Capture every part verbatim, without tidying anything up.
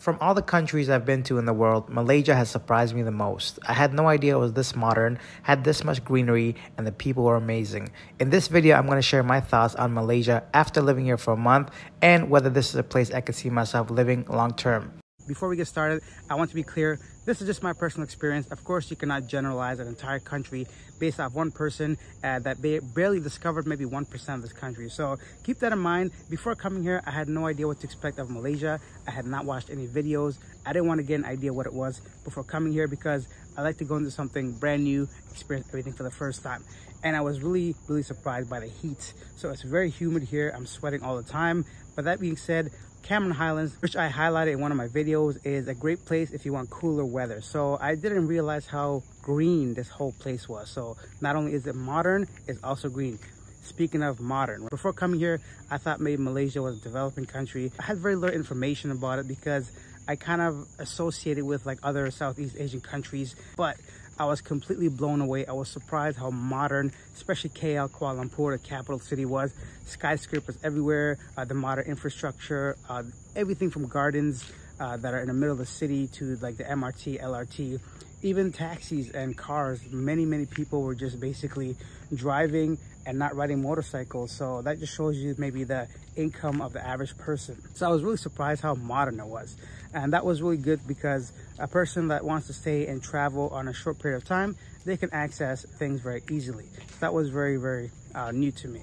From all the countries I've been to in the world, Malaysia has surprised me the most. I had no idea it was this modern, had this much greenery, and the people were amazing. In this video, I'm going to share my thoughts on Malaysia after living here for a month and whether this is a place I could see myself living long term. Before we get started, I want to be clear. This is just my personal experience. Of course, you cannot generalize an entire country based off one person uh, that they barely discovered maybe one percent of this country. So keep that in mind. Before coming here, I had no idea what to expect of Malaysia. I had not watched any videos. I didn't want to get an idea what it was before coming here because I like to go into something brand new, experience everything for the first time. And I was really, really surprised by the heat. So it's very humid here. I'm sweating all the time. But that being said, Cameron Highlands, which I highlighted in one of my videos, is a great place if you want cooler weather. So I didn't realize how green this whole place was. So not only is it modern, it's also green. Speaking of modern, before coming here, I thought maybe Malaysia was a developing country. I had very little information about it because I kind of associated with like other Southeast Asian countries, but I was completely blown away. I was surprised how modern, especially K L, Kuala Lumpur, the capital city was. Skyscrapers everywhere, uh, the modern infrastructure, uh, everything from gardens uh, that are in the middle of the city to like the M R T, L R T, even taxis and cars. Many, many people were just basically driving and not riding motorcycles. So that just shows you maybe the income of the average person. So I was really surprised how modern it was. And that was really good because a person that wants to stay and travel on a short period of time, they can access things very easily. So that was very, very uh, new to me.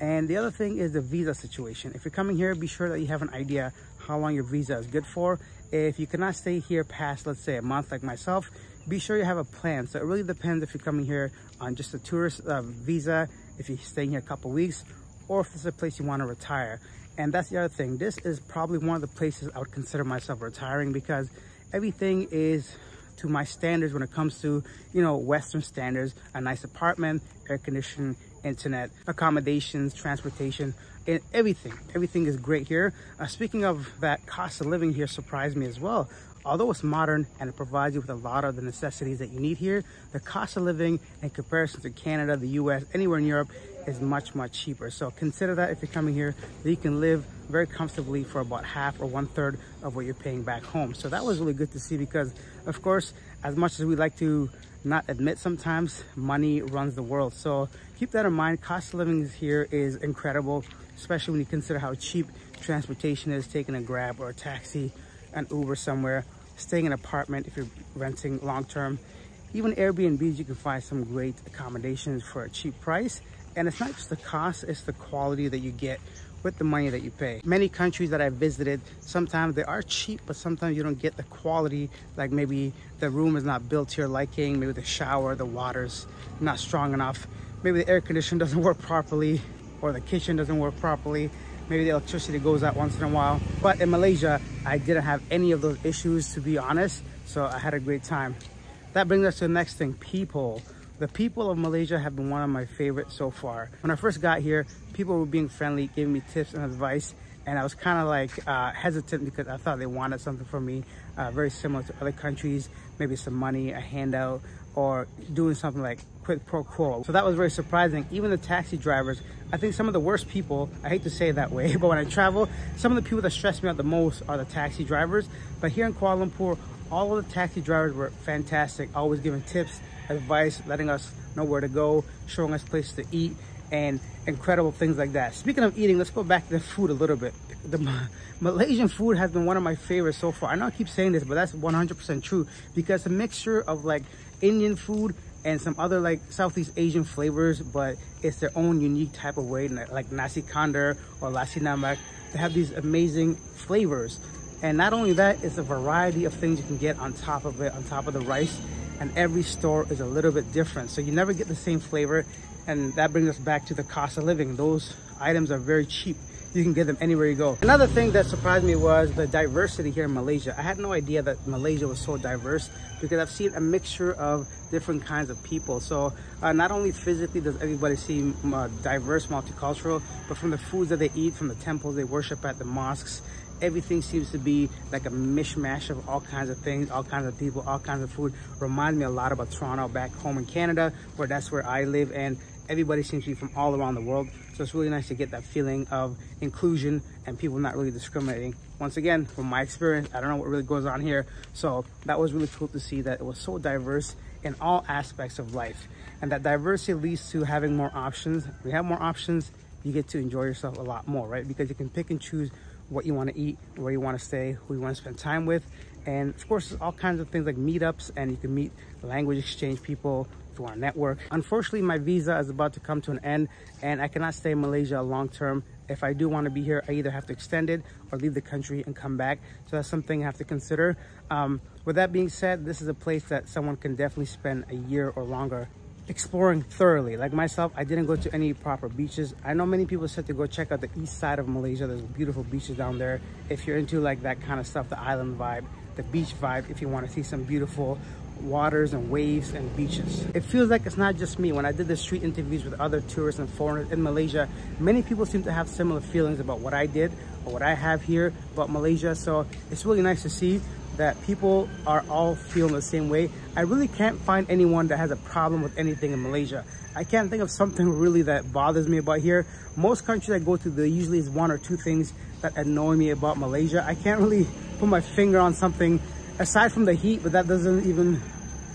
And the other thing is the visa situation. If you're coming here, be sure that you have an idea how long your visa is good for. If you cannot stay here past, let's say, a month like myself, be sure you have a plan. So it really depends if you're coming here on just a tourist uh, visa, if you're staying here a couple weeks, or if this is a place you want to retire. And that's the other thing. This is probably one of the places I would consider myself retiring because everything is to my standards when it comes to, you know, Western standards, a nice apartment, air conditioning, internet, accommodations, transportation, and everything. Everything is great here. Uh, speaking of that, cost of living here surprised me as well. Although it's modern and it provides you with a lot of the necessities that you need here, the cost of living in comparison to Canada, the U S, anywhere in Europe is much, much cheaper. So consider that if you're coming here, that you can live very comfortably for about half or one third of what you're paying back home. So that was really good to see because, of course, as much as we like to not admit sometimes, money runs the world. So keep that in mind. Cost of living here is incredible, especially when you consider how cheap transportation is, taking a Grab or a taxi, an Uber somewhere, staying in an apartment if you're renting long-term. Even Airbnbs, you can find some great accommodations for a cheap price. And it's not just the cost, it's the quality that you get with the money that you pay. Many countries that I visited, sometimes they are cheap, but sometimes you don't get the quality. Like maybe the room is not built to your liking, maybe the shower, the water's not strong enough. Maybe the air conditioning doesn't work properly, or the kitchen doesn't work properly. Maybe the electricity goes out once in a while. But in Malaysia, I didn't have any of those issues, to be honest. So I had a great time. That brings us to the next thing, people. The people of Malaysia have been one of my favorites so far. When I first got here, people were being friendly, giving me tips and advice. And I was kind of like uh, hesitant because I thought they wanted something from me uh, very similar to other countries. Maybe some money, a handout, or doing something like quid pro quo. So that was very surprising. Even the taxi drivers, I think some of the worst people, I hate to say it that way, but when I travel, some of the people that stress me out the most are the taxi drivers. But here in Kuala Lumpur, all of the taxi drivers were fantastic, always giving tips, advice, letting us know where to go, showing us places to eat, and incredible things like that. Speaking of eating, let's go back to the food a little bit. The Malaysian food has been one of my favorites so far. I know I keep saying this, but that's one hundred percent true because it's a mixture of like Indian food and some other like Southeast Asian flavors, but it's their own unique type of way, like nasi kandar or nasi lemak. They have these amazing flavors. And not only that, it's a variety of things you can get on top of it, on top of the rice. And every store is a little bit different. So you never get the same flavor. And that brings us back to the cost of living. Those items are very cheap. You can get them anywhere you go. Another thing that surprised me was the diversity here in Malaysia. I had no idea that Malaysia was so diverse because I've seen a mixture of different kinds of people. So uh, not only physically does everybody seem uh, diverse, multicultural, but from the foods that they eat, from the temples they worship at, the mosques, everything seems to be like a mishmash of all kinds of things, all kinds of people, all kinds of food. Reminds me a lot about Toronto back home in Canada, where that's where I live. And Everybody seems to be from all around the world, so it's really nice to get that feeling of inclusion and people not really discriminating. Once again, from my experience, I don't know what really goes on here, so that was really cool to see that it was so diverse in all aspects of life, and that diversity leads to having more options. If you have more options, you get to enjoy yourself a lot more, right? Because you can pick and choose what you want to eat, where you want to stay, who you want to spend time with. And of course, there's all kinds of things like meetups, and you can meet language exchange people if you want to network. Unfortunately, my visa is about to come to an end and I cannot stay in Malaysia long term. If I do want to be here, I either have to extend it or leave the country and come back. So that's something I have to consider. Um, with that being said, this is a place that someone can definitely spend a year or longer exploring thoroughly. Like myself, I didn't go to any proper beaches. I know many people said to go check out the east side of Malaysia. There's beautiful beaches down there. If you're into like that kind of stuff, the island vibe, the beach vibe, if you want to see some beautiful waters and waves and beaches. It feels like it's not just me. When I did the street interviews with other tourists and foreigners in Malaysia, many people seem to have similar feelings about what I did or what I have here about Malaysia. So it's really nice to see that people are all feeling the same way. I really can't find anyone that has a problem with anything in Malaysia. I can't think of something really that bothers me about here. Most countries I go to, there usually is one or two things that annoy me about Malaysia. I can't really put my finger on something aside from the heat, but that doesn't even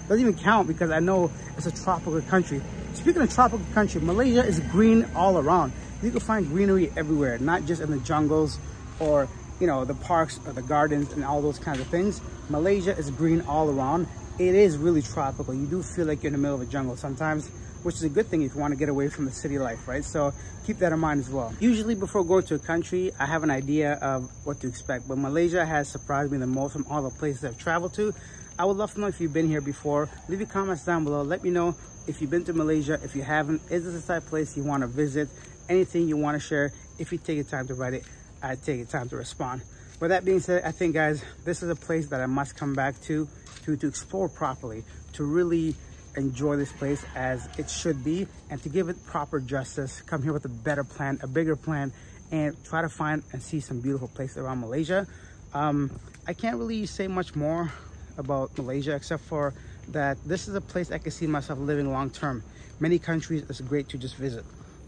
doesn't even count because I know it's a tropical country. Speaking of tropical country, Malaysia is green all around. You can find greenery everywhere, not just in the jungles or you know, the parks or the gardens and all those kinds of things. Malaysia is green all around. It is really tropical. You do feel like you're in the middle of a jungle sometimes, which is a good thing if you want to get away from the city life, right? So keep that in mind as well. Usually before going to a country, I have an idea of what to expect, but Malaysia has surprised me the most from all the places I've traveled to. I would love to know if you've been here before. Leave your comments down below. Let me know if you've been to Malaysia. If you haven't, is this the type of place you want to visit? Anything you want to share? If you take your time to write it, I take the time to respond. With that being said, I think, guys, this is a place that I must come back to, to to explore properly, to really enjoy this place as it should be, and to give it proper justice. Come here with a better plan, a bigger plan, and try to find and see some beautiful places around Malaysia. Um, I can't really say much more about Malaysia except for that this is a place I can see myself living long term. Many countries it's great to just visit,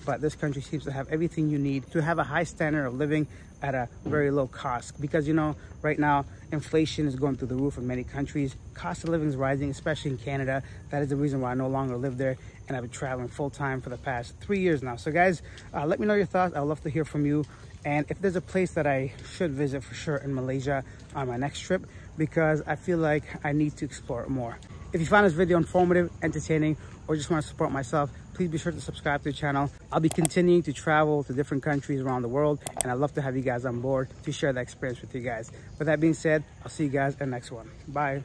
but this country seems to have everything you need to have a high standard of living at a very low cost. Because, you know, right now, inflation is going through the roof in many countries. Cost of living is rising, especially in Canada. That is the reason why I no longer live there. And I've been traveling full time for the past three years now. So guys, uh, let me know your thoughts. I'd love to hear from you. And if there's a place that I should visit for sure in Malaysia on my next trip, because I feel like I need to explore it more. If you found this video informative, entertaining, or just want to support myself, please be sure to subscribe to the channel. I'll be continuing to travel to different countries around the world, and I'd love to have you guys on board to share that experience with you guys. With that being said, I'll see you guys in the next one. Bye.